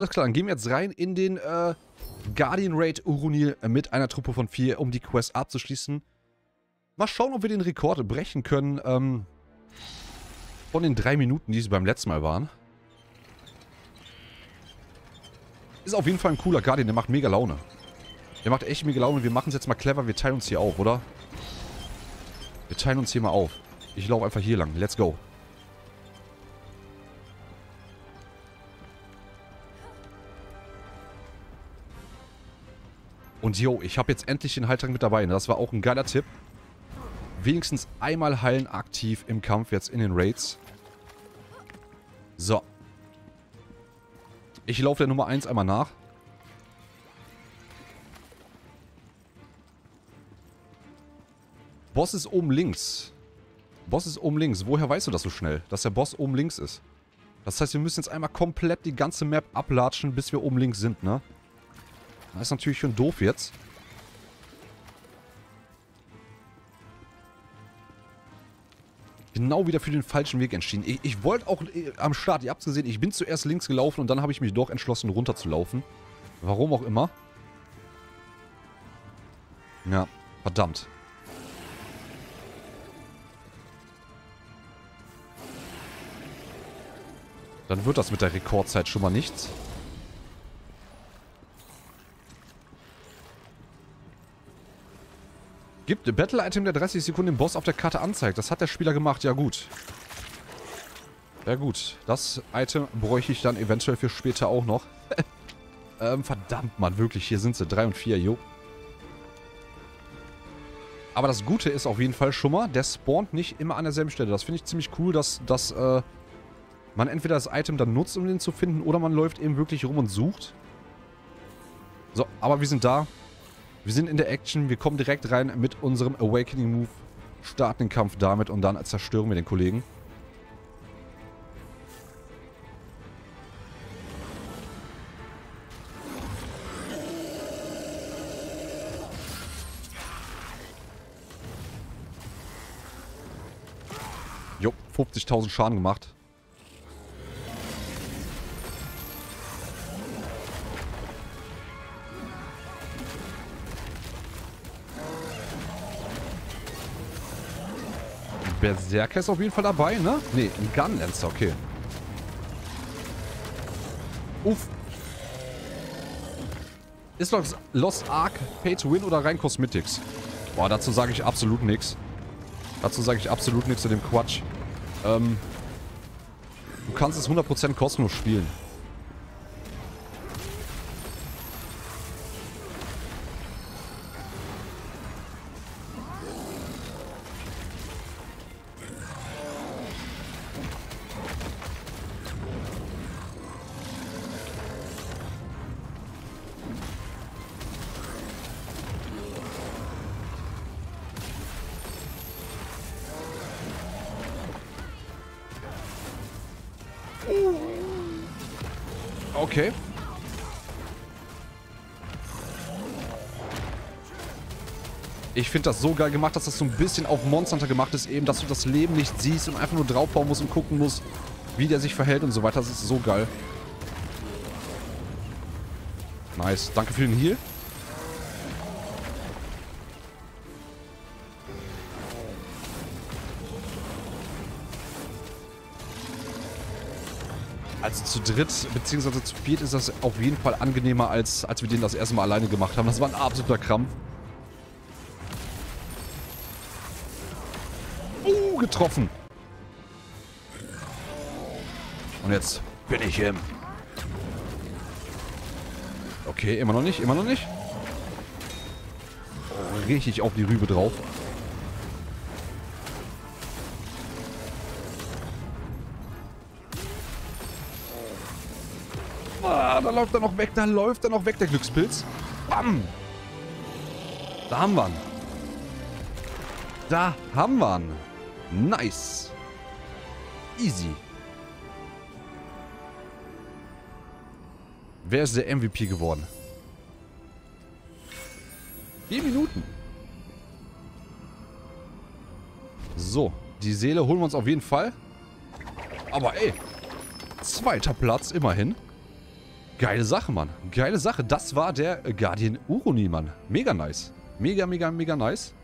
Alles klar, dann gehen wir jetzt rein in den Guardian-Raid Urunil mit einer Truppe von 4, um die Quest abzuschließen. Mal schauen, ob wir den Rekord brechen können von den 3 Minuten, die sie beim letzten Mal waren. Ist auf jeden Fall ein cooler Guardian, der macht mega Laune. Der macht echt mega Laune. Wir machen es jetzt mal clever, wir teilen uns hier auf, oder? Wir teilen uns hier mal auf. Ich laufe einfach hier lang. Let's go. Und yo, ich habe jetzt endlich den Heiltrank mit dabei. Das war auch ein geiler Tipp. Wenigstens einmal heilen aktiv im Kampf jetzt in den Raids. So. Ich laufe der Nummer 1 einmal nach. Boss ist oben links. Boss ist oben links. Woher weißt du das so schnell, dass der Boss oben links ist? Das heißt, wir müssen jetzt einmal komplett die ganze Map ablatschen, bis wir oben links sind, ne? Das ist natürlich schon doof jetzt. Genau wieder für den falschen Weg entschieden. Ich wollte auch am Start, ihr habt es gesehen, ich bin zuerst links gelaufen und dann habe ich mich doch entschlossen, runter zu laufen. Warum auch immer. Ja, verdammt. Dann wird das mit der Rekordzeit schon mal nichts. Gibt ein Battle-Item, der 30 Sekunden den Boss auf der Karte anzeigt. Das hat der Spieler gemacht. Ja gut. Ja gut. Das Item bräuchte ich dann eventuell für später auch noch. Verdammt, Mann. Wirklich, hier sind sie. 3 und 4, jo. Aber das Gute ist auf jeden Fall schon mal, der spawnt nicht immer an derselben Stelle. Das finde ich ziemlich cool, dass man entweder das Item dann nutzt, um den zu finden, oder man läuft eben wirklich rum und sucht. So, aber wir sind da. Wir sind in der Action, wir kommen direkt rein mit unserem Awakening Move, starten den Kampf damit und dann zerstören wir den Kollegen. Jo, 50.000 Schaden gemacht. Berserker ist auf jeden Fall dabei, ne? Ne, ein Gun-Lancer, okay. Uff. Ist Lost Ark Pay to Win oder rein Cosmetics? Boah, dazu sage ich absolut nichts. Dazu sage ich absolut nichts zu dem Quatsch. Du kannst es 100% kostenlos spielen. Okay. Ich finde das so geil gemacht, dass das so ein bisschen auf Monsterhunter gemacht ist eben, dass du das Leben nicht siehst und einfach nur draufbauen musst und gucken musst, wie der sich verhält und so weiter. Das ist so geil. Nice. Danke für den Heal. Also zu dritt, beziehungsweise zu viert ist das auf jeden Fall angenehmer, als wir den das erste Mal alleine gemacht haben. Das war ein absoluter Krampf. Getroffen. Und jetzt bin ich im. Okay, immer noch nicht, immer noch nicht. Oh, richtig auf die Rübe drauf. Ah, da läuft er noch weg, da läuft er noch weg, der Glückspilz. Bam! Da haben wir ihn. Da haben wir ihn. Nice. Easy. Wer ist der MVP geworden? 4 Minuten. So, die Seele holen wir uns auf jeden Fall. Aber ey, 2. Platz immerhin. Geile Sache, Mann. Geile Sache. Das war der Guardian Urunil, Mann. Mega nice. Mega nice.